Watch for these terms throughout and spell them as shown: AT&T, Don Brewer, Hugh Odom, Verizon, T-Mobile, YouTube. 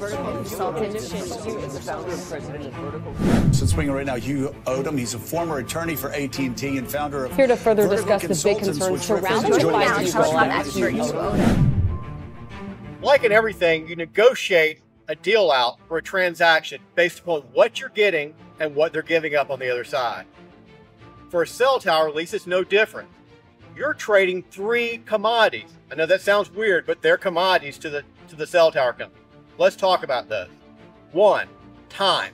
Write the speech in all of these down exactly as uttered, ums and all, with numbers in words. So speaking right now, Hugh Odom, he's a former attorney for A T and T and founder of here to further discuss the big concerns surrounding Verizon. Like in everything, you negotiate a deal out for a transaction based upon what you're getting and what they're giving up on the other side. For a cell tower lease, it's no different. You're trading three commodities. I know that sounds weird, but they're commodities to the to the cell tower company. Let's talk about those. One, time.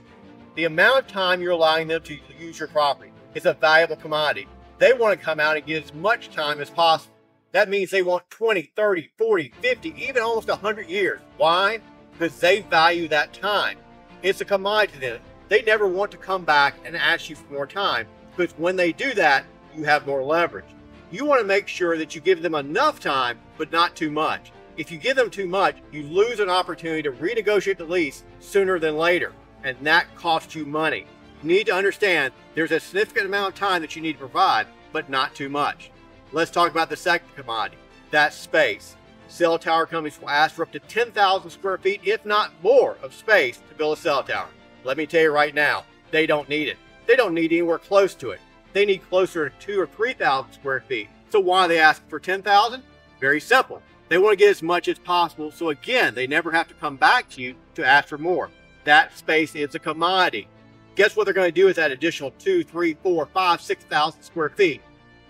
The amount of time you're allowing them to use your property is a valuable commodity. They want to come out and get as much time as possible. That means they want twenty, thirty, forty, fifty, even almost one hundred years. Why? Because they value that time. It's a commodity to them. They never want to come back and ask you for more time, because when they do that, you have more leverage. You want to make sure that you give them enough time, but not too much. If you give them too much, you lose an opportunity to renegotiate the lease sooner than later, and that costs you money. You need to understand there's a significant amount of time that you need to provide, but not too much. Let's talk about the second commodity, that's space. Cell tower companies will ask for up to ten thousand square feet, if not more, of space to build a cell tower. Let me tell you right now, they don't need it. They don't need anywhere close to it. They need closer to two thousand or three thousand square feet. So why are they asking for ten thousand? Very simple. They want to get as much as possible, so again, they never have to come back to you to ask for more. That space is a commodity. Guess what they're going to do with that additional two, three, four, five, six thousand square feet?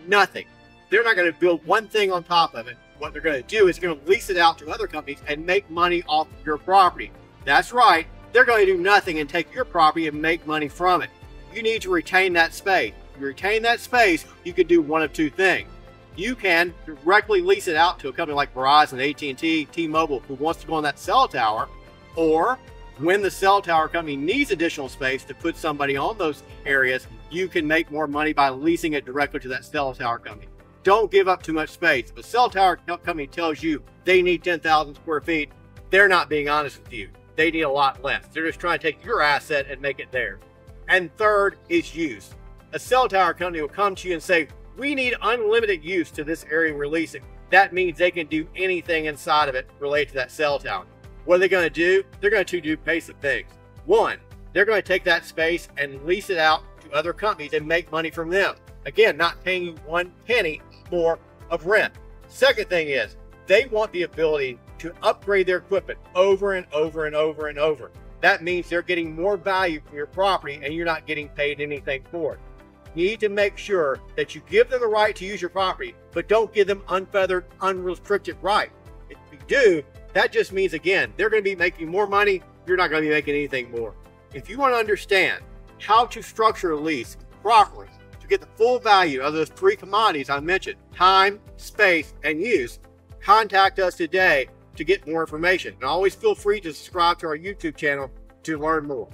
Nothing. They're not going to build one thing on top of it. What they're going to do is going to lease it out to other companies and make money off of your property. That's right. They're going to do nothing and take your property and make money from it. You need to retain that space. If you retain that space, you could do one of two things. You can directly lease it out to a company like Verizon, A T and T, T-Mobile, who wants to go on that cell tower, or when the cell tower company needs additional space to put somebody on those areas, you can make more money by leasing it directly to that cell tower company. Don't give up too much space. If a cell tower company tells you they need ten thousand square feet, they're not being honest with you. They need a lot less. They're just trying to take your asset and make it theirs. And third is use. A cell tower company will come to you and say, we need unlimited use to this area we're leasing. That means they can do anything inside of it related to that cell tower. What are they going to do? They're going to do basic things. One, they're going to take that space and lease it out to other companies and make money from them. Again, not paying you one penny more of rent. Second thing is, they want the ability to upgrade their equipment over and over and over and over. That means they're getting more value from your property and you're not getting paid anything for it. You need to make sure that you give them the right to use your property, but don't give them unfeathered, unrestricted right. If you do, that just means, again, they're going to be making more money. You're not going to be making anything more. If you want to understand how to structure a lease properly, to get the full value of those three commodities I mentioned, time, space, and use, contact us today to get more information. And always feel free to subscribe to our YouTube channel to learn more.